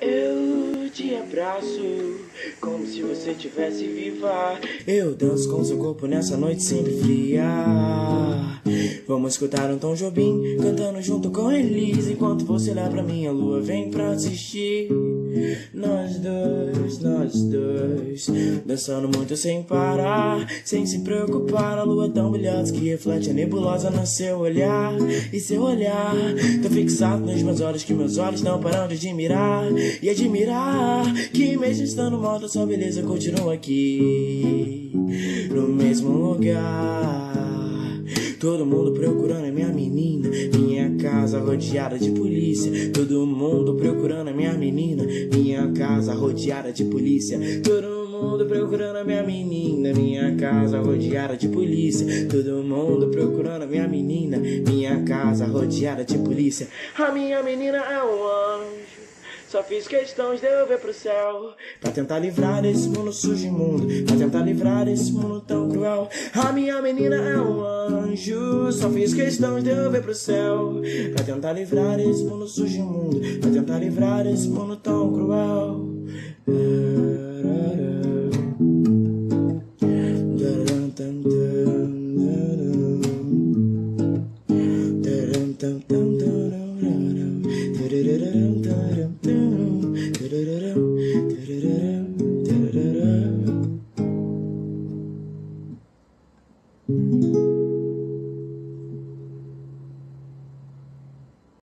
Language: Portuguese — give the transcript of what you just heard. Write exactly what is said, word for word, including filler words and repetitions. Eu te abraço como se você estivesse viva. Eu danço com seu corpo nessa noite sempre fria. Vamos escutar um Tom Jobim cantando junto com Elis, enquanto você olha pra mim, a lua vem pra assistir. Nós dois, nós dois, dançando muito sem parar, sem se preocupar. A lua tão brilhante que reflete a nebulosa no seu olhar. E seu olhar tão fixado nos meus olhos que meus olhos não param de admirar. E admirar que mesmo estando morta, sua beleza continua aqui no mesmo lugar. Todo mundo procurando a minha menina, minha casa rodeada de polícia. Todo mundo procurando a minha menina, minha casa rodeada de polícia. Todo mundo procurando a minha menina, minha casa rodeada de polícia. Todo mundo procurando a minha menina, minha casa rodeada de polícia. A minha menina é um anjo, só fiz questão de eu ver pro céu, pra tentar livrar desse mundo sujo e imundo, pra tentar livrar desse mundo tão cruel. A minha menina é um anjo, só fiz questão de eu ver pro céu, pra tentar livrar desse mundo sujo e imundo, pra tentar livrar desse mundo tão cruel.